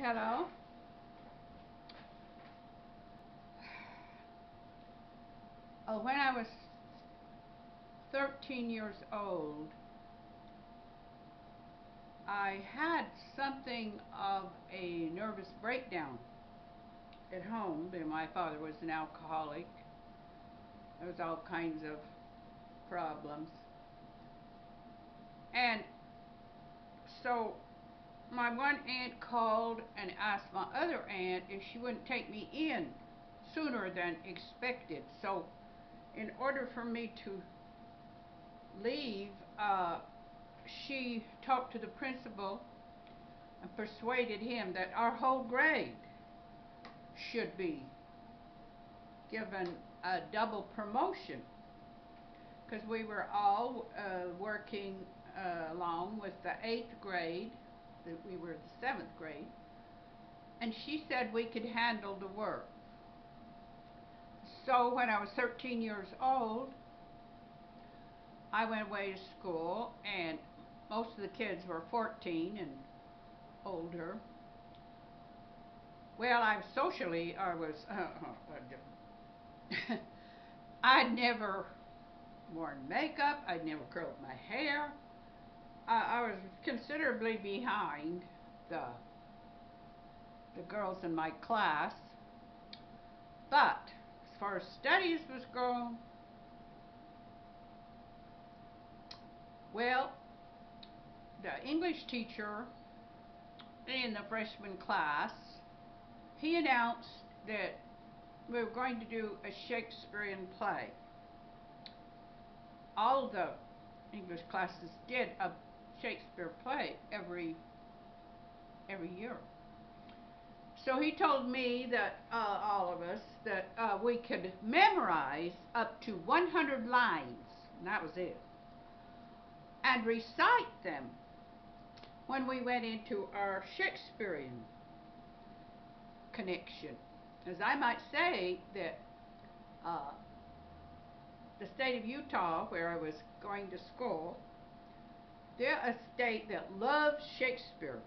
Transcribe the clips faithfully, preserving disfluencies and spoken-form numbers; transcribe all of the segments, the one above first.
Hello. Oh, when I was thirteen years old, I had something of a nervous breakdown at home. My father was an alcoholic. There was all kinds of problems. And so my one aunt called and asked my other aunt if she wouldn't take me in sooner than expected. So in order for me to leave, uh, she talked to the principal and persuaded him that our whole grade should be given a double promotion, because we were all uh, working uh, along with the eighth grade. We were the seventh grade, and she said we could handle the work. So when I was thirteen years old, I went away to school, and most of the kids were fourteen and older. Well, I was socially, I was, uh, I'd never worn makeup, I'd never curled my hair. I was considerably behind the, the girls in my class, but as far as studies was going, well, the English teacher in the freshman class, he announced that we were going to do a Shakespearean play. All the English classes did a Shakespeare play every every year. So he told me that uh, all of us that uh, we could memorize up to one hundred lines, and that was it, and recite them when we went into our Shakespearean connection. As I might say that uh, the state of Utah, where I was going to school, they're a state that loves Shakespeare.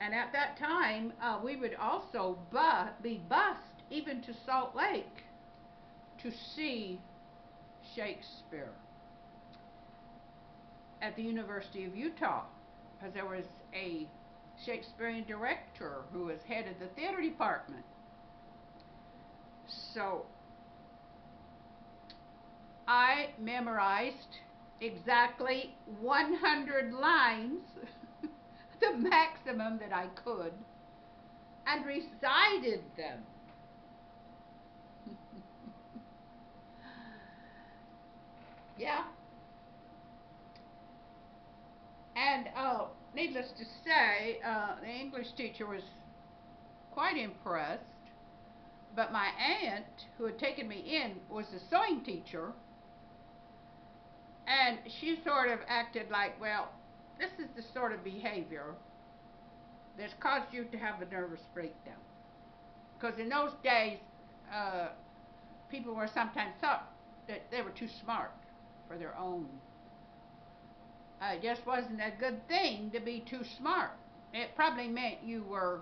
And at that time, uh, we would also bu be bused even to Salt Lake to see Shakespeare at the University of Utah, because there was a Shakespearean director who was head of the theater department. So I memorized exactly one hundred lines, the maximum that I could, and recited them. Yeah. And uh, needless to say, uh, the English teacher was quite impressed, but my aunt, who had taken me in, was a sewing teacher. And she sort of acted like, well, this is the sort of behavior that's caused you to have a nervous breakdown. Because in those days, uh, people were sometimes thought that they were too smart for their own. Uh, it just wasn't a good thing to be too smart. It probably meant you were...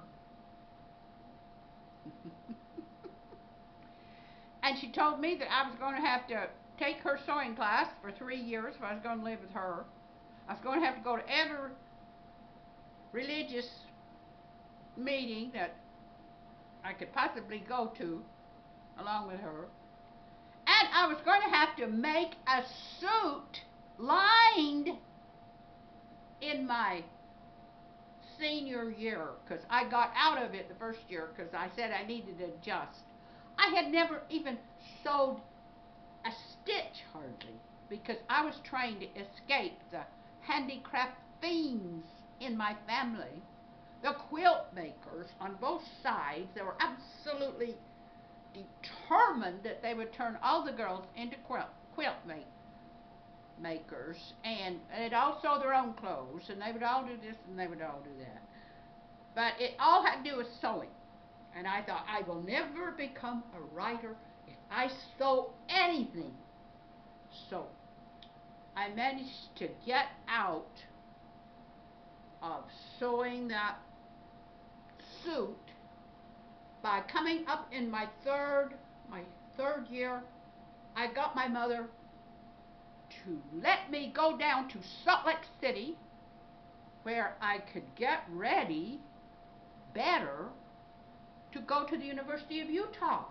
And she told me that I was going to have to take her sewing class for three years if I was going to live with her. I was going to have to go to every religious meeting that I could possibly go to along with her. And I was going to have to make a suit lined in my senior year, because I got out of it the first year because I said I needed to adjust. I had never even sewed a stitch hardly, because I was trying to escape the handicraft fiends in my family, the quilt makers on both sides. They were absolutely determined that they would turn all the girls into quilt, quilt make, makers, and they'd all sew their own clothes, and they would all do this and they would all do that. But it all had to do with sewing, and I thought, I will never become a writer if I sew anything. So I managed to get out of sewing that suit by coming up in my third, my third year, I got my mother to let me go down to Salt Lake City where I could get ready better to go to the University of Utah.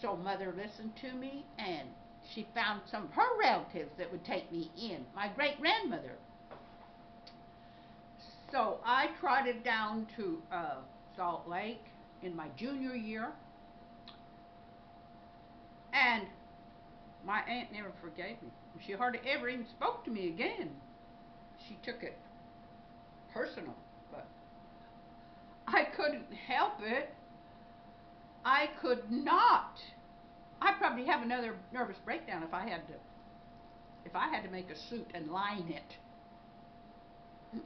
So Mother listened to me, and she found some of her relatives that would take me in, my great-grandmother. So I trotted down to uh, Salt Lake in my junior year, and my aunt never forgave me. She hardly ever even spoke to me again. She took it personal, but I couldn't help it. I could not. I'd probably have another nervous breakdown if I had to, if I had to make a suit and line it.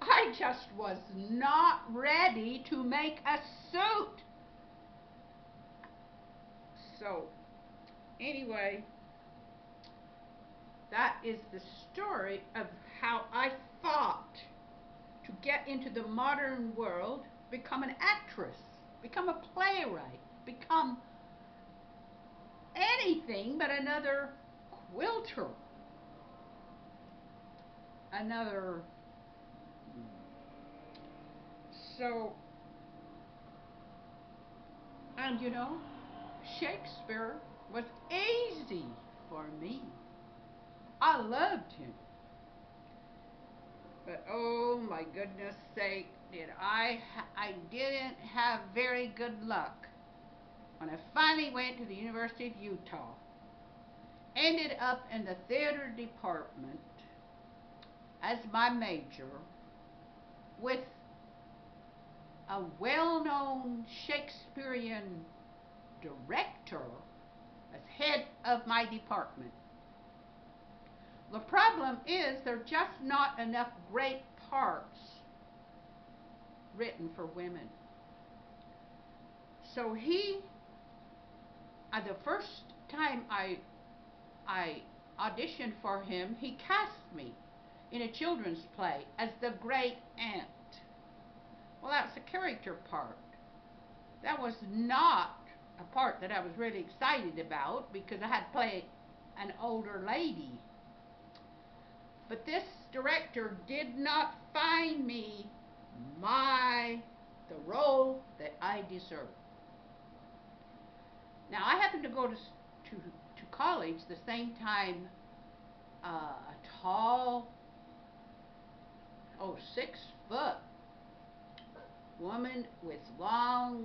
I just was not ready to make a suit. So, anyway, that is the story of how I fought to get into the modern world, become an actress, become a playwright, become anything but another quilter, another. So, and you know, Shakespeare was easy for me. I loved him. But oh my goodness sake, did I, I didn't have very good luck when I finally went to the University of Utah. Ended up in the theater department as my major with a well-known Shakespearean director as head of my department. The problem is there are just not enough great parts written for women. So he, uh, the first time I, I auditioned for him, he cast me in a children's play as the great aunt. Well, that's a character part. That was not a part that I was really excited about because I had played an older lady. But this director did not find me my, the role that I deserved. Now, I happened to go to, to, to college the same time uh, a tall, oh, six foot woman with long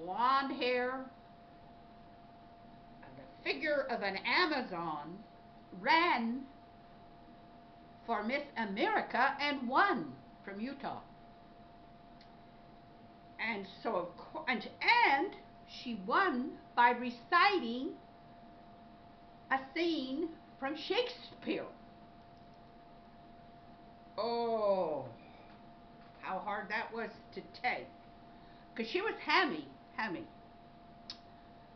blonde hair and the figure of an Amazon ran for Miss America and won from Utah. And so, of course, and, and she won by reciting a scene from Shakespeare. Oh, how hard that was to take. Because she was hammy, hammy.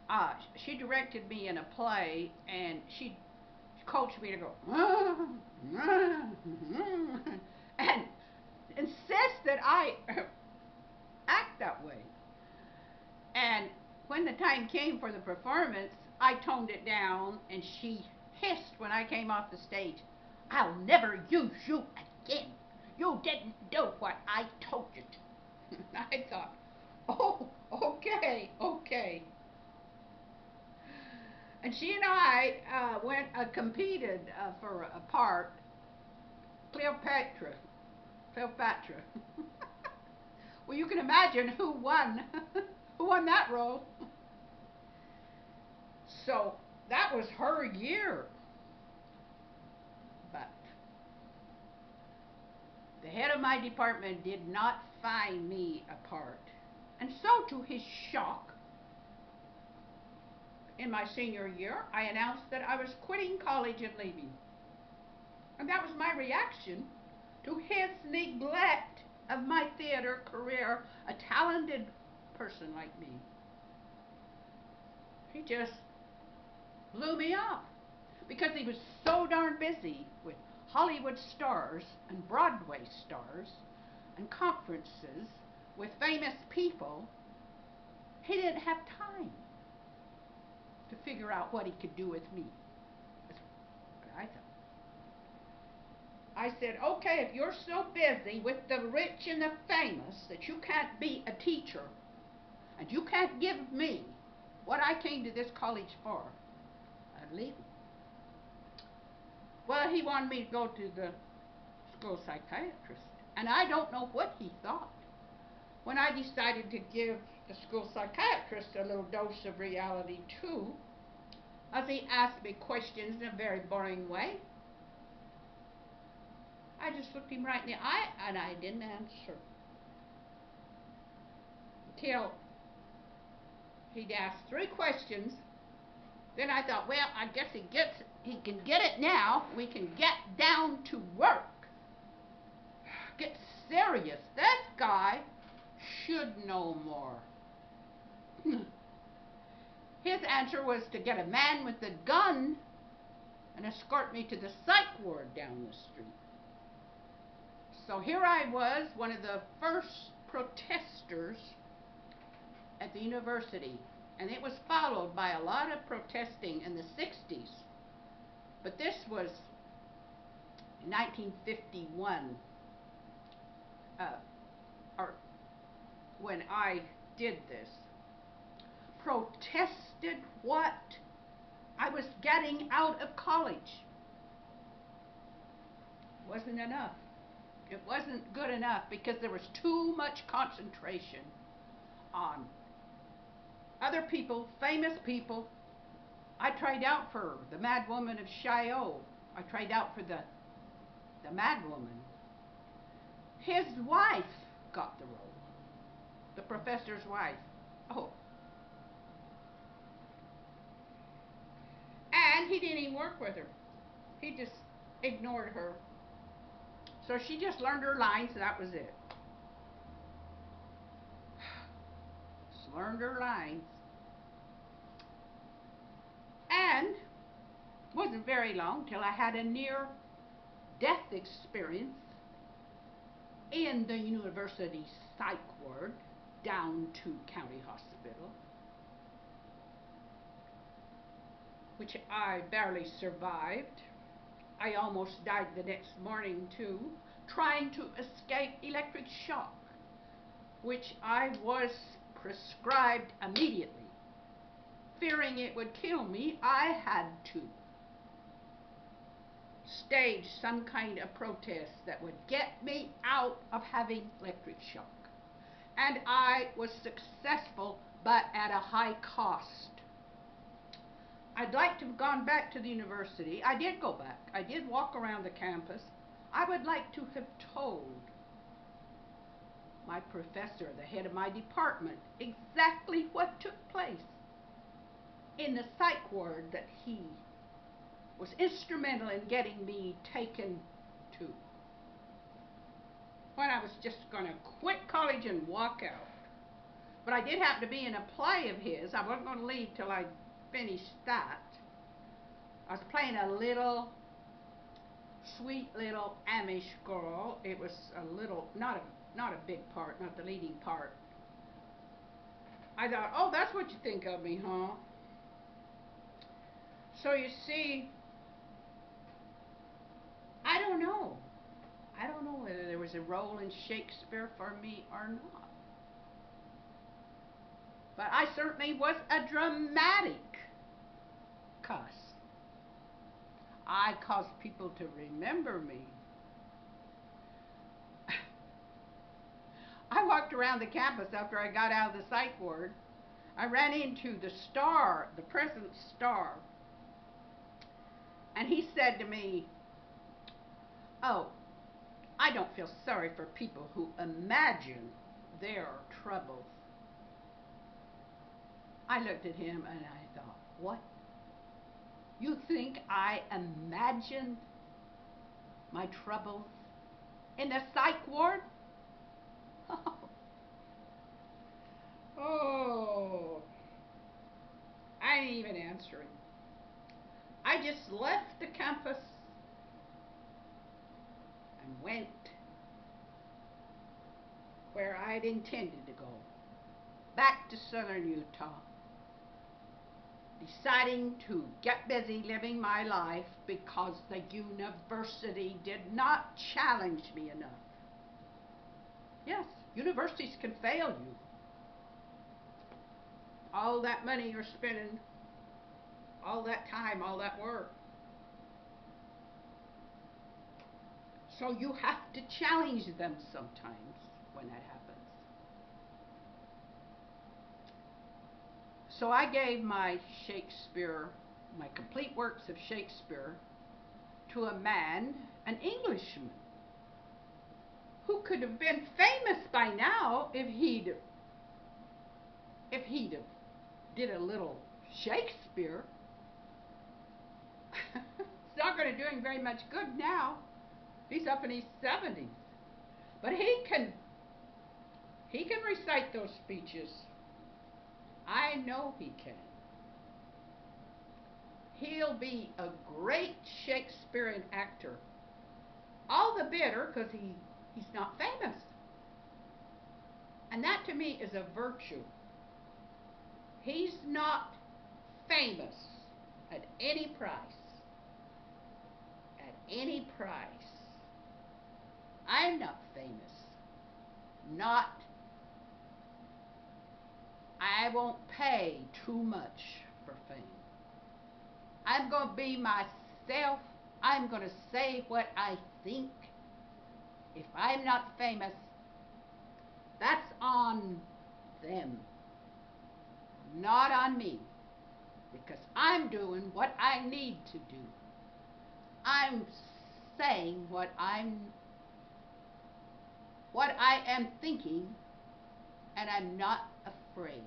Uh, she directed me in a play, and she coached me to go, and insist that I act that way. And when the time came for the performance, I toned it down, and she hissed when I came off the stage, "I'll never use you again. You didn't do what I told you to." I thought, oh, okay, okay. And she and I uh, went uh, competed uh, for a part, Cleopatra, Cleopatra. Well, you can imagine who won, who won that role. So that was her year. But the head of my department did not find me a part. And so, to his shock, in my senior year, I announced that I was quitting college and leaving. And that was my reaction to his neglect of my theater career, a talented person like me. He just blew me off because he was so darn busy with Hollywood stars and Broadway stars and conferences with famous people, he didn't have time to figure out what he could do with me. That's what I thought. I said, okay, if you're so busy with the rich and the famous that you can't be a teacher, and you can't give me what I came to this college for, I'd leave him. Well, he wanted me to go to the school psychiatrist, and I don't know what he thought when I decided to give the school psychiatrist a little dose of reality too, as he asked me questions in a very boring way. I just looked him right in the eye and I didn't answer until he'd asked three questions. Then I thought, well, I guess he gets he can get it now. We can get down to work. Get serious. That guy should know more. His answer was to get a man with a gun and escort me to the psych ward down the street. So here I was, one of the first protesters at the university, and it was followed by a lot of protesting in the sixties, but this was in nineteen fifty-one, uh, or when I did this, protested what? I was getting out of college. Wasn't enough. It wasn't good enough because there was too much concentration on other people, famous people. I tried out for the Mad Woman of Chaillot. I tried out for the, the Mad Woman. His wife got the role. The professor's wife. Oh. And he didn't even work with her. He just ignored her. So she just learned her lines, and that was it. Just learned her lines. And it wasn't very long till I had a near-death experience in the university psych ward down to County Hospital, which I barely survived. I almost died the next morning too, trying to escape electric shock, which I was prescribed immediately. Fearing it would kill me, I had to stage some kind of protest that would get me out of having electric shock. And I was successful, but at a high cost. I'd like to have gone back to the university. I did go back. I did walk around the campus. I would like to have told my professor, the head of my department, exactly what took place in the psych ward that he was instrumental in getting me taken to, when I was just going to quit college and walk out. But I did happen to be in a play of his. I wasn't going to leave till I finished that. I was playing a little, sweet little Amish girl. It was a little, not a, not a big part, not the leading part. I thought, oh, that's what you think of me, huh? So you see, I don't know. I don't know whether there was a role in Shakespeare for me or not. But I certainly was a dramatic cuss. I caused people to remember me. I walked around the campus after I got out of the psych ward. I ran into the star, the present star, and he said to me, oh, I don't feel sorry for people who imagine their troubles. I looked at him and I thought, what? You think I imagined my troubles in the psych ward? Oh. Oh. I didn't even answer him. I just left the campus and went where I'd intended to go, back to southern Utah, deciding to get busy living my life because the university did not challenge me enough. Yes, universities can fail you. All that money you're spending, all that time, all that work. So you have to challenge them sometimes when that happens. So I gave my Shakespeare, my complete works of Shakespeare, to a man, an Englishman, who could have been famous by now if he'd, if he'd have did a little Shakespeare. It's not going to do him very much good now. He's up in his seventies, but he can, he can recite those speeches. I know he can. He'll be a great Shakespearean actor. All the better because he, he's not famous. And that to me is a virtue. He's not famous at any price. At any price. I'm not famous. Not I won't pay too much for fame. I'm going to be myself. I'm going to say what I think. If I'm not famous, that's on them, not on me, because I'm doing what I need to do. I'm saying what I'm, what I am thinking, and I'm not afraid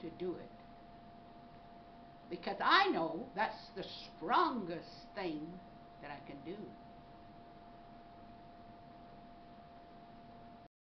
to do it, because I know that's the strongest thing that I can do.